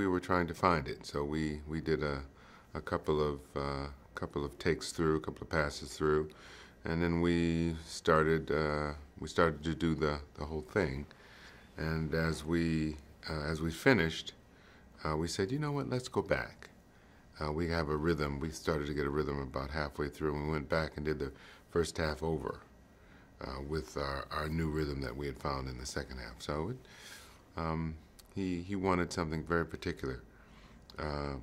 we were trying to find it. So we did a couple of takes through, a couple of passes through, and then we started to do the whole thing. And as we finished, we said, you know what, let's go back. We have a rhythm. We started to get a rhythm about halfway through, and we went back and did the first half over with our new rhythm that we had found in the second half. So he wanted something very particular,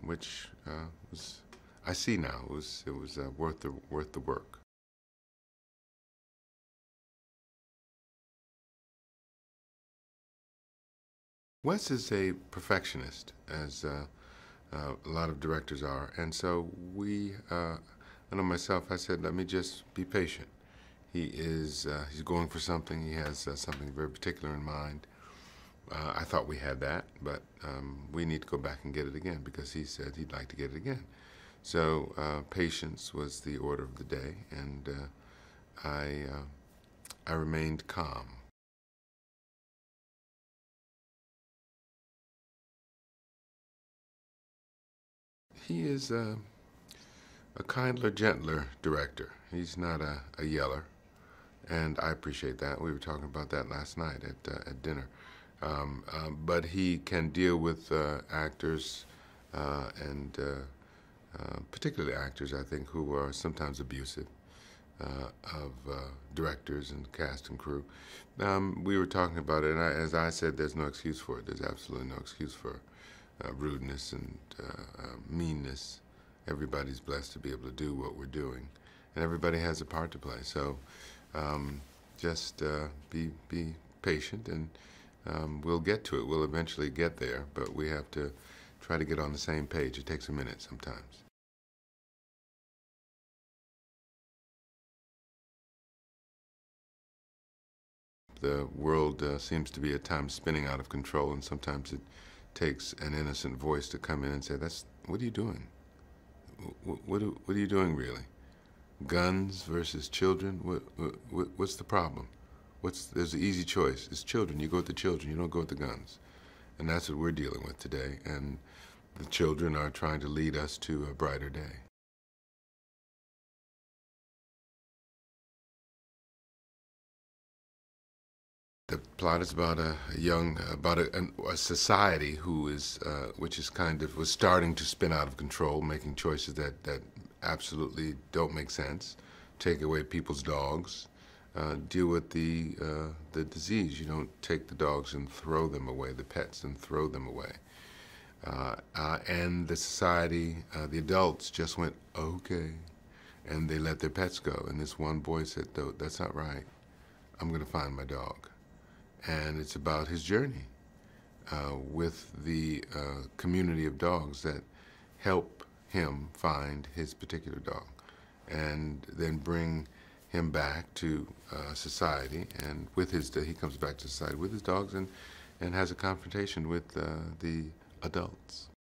which was, I see now, it was worth the work. Wes is a perfectionist, as a lot of directors are, and so I know myself, I said, let me just be patient. He's going for something, he has something very particular in mind. I thought we had that, but we need to go back and get it again, because he said he'd like to get it again. So patience was the order of the day, and I remained calm. He is a kindler, gentler director. He's not a yeller, and I appreciate that. We were talking about that last night at dinner. But he can deal with actors, and particularly actors, I think, who are sometimes abusive of directors and cast and crew. We were talking about it, and as I said, there's no excuse for it. There's absolutely no excuse for rudeness and meanness. Everybody's blessed to be able to do what we're doing, and everybody has a part to play. So just be patient, and we'll get to it. We'll eventually get there, but we have to try to get on the same page. It takes a minute sometimes. The world seems to be at times spinning out of control, and sometimes it takes an innocent voice to come in and say, "That's, what are you doing? What are you doing, really? Guns versus children? What's the problem? There's an easy choice. It's children. You go with the children. You don't go with the guns." And that's what we're dealing with today. And the children are trying to lead us to a brighter day. The plot is about a society who is, which was starting to spin out of control, making choices that absolutely don't make sense, take away people's dogs. Deal with the disease. You don't take the dogs and throw them away, the pets, and throw them away. And the society, the adults just went, okay, and they let their pets go. And this one boy said, "No, that's not right. I'm going to find my dog." And it's about his journey with the community of dogs that help him find his particular dog, and then bring him back to society, and with his, he comes back to society with his dogs, and has a confrontation with the adults.